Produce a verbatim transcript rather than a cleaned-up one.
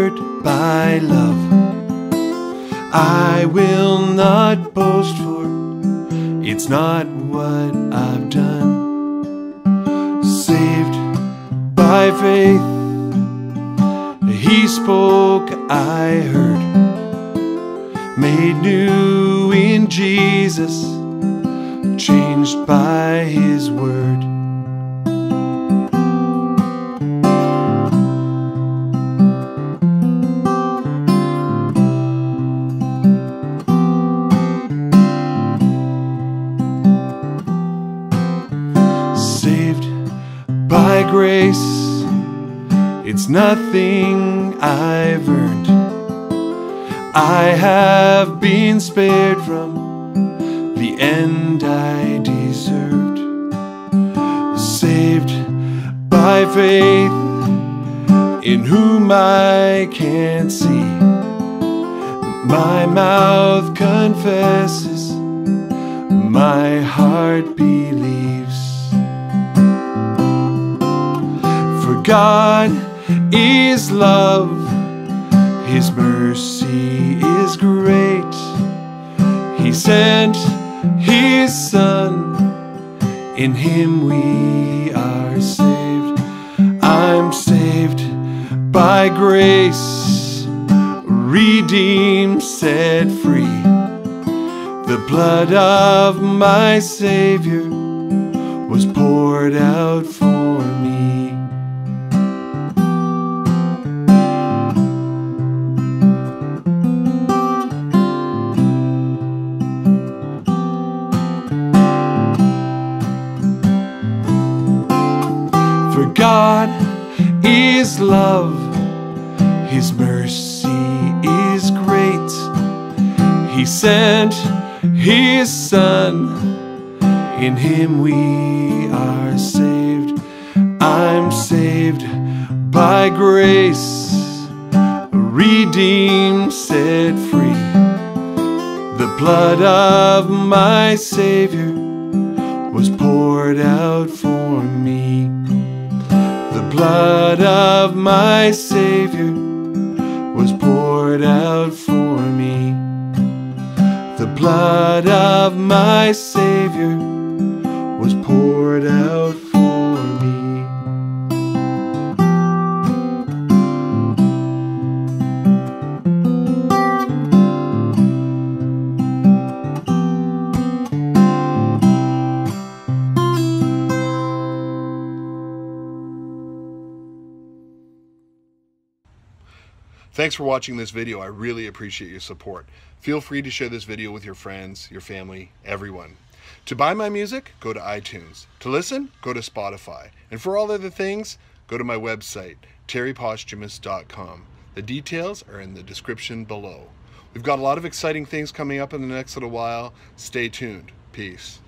stirred by love. I will not boast, for it's not what I've done. Saved by faith, he spoke, I heard. Made new in Jesus, changed by his word. By grace, it's nothing I've earned. I have been spared from the end I deserved. Saved by faith, in whom I can't see. My mouth confesses, my heart believes. God is love, his mercy is great. He sent his son, in him we are saved. I'm saved by grace, redeemed, set free. The blood of my Savior was poured out for me. For God is love, his mercy is great. He sent his son, in him we are saved. I'm saved by grace, redeemed, set free. The blood of my Savior was poured out for me. The blood of my Savior was poured out for me. The blood of my Savior was poured out for me. Thanks for watching this video. I really appreciate your support. Feel free to share this video with your friends, your family, everyone. To buy my music, go to iTunes. To listen, go to Spotify. And for all other things, go to my website, terry posthumus dot com. The details are in the description below. We've got a lot of exciting things coming up in the next little while. Stay tuned. Peace.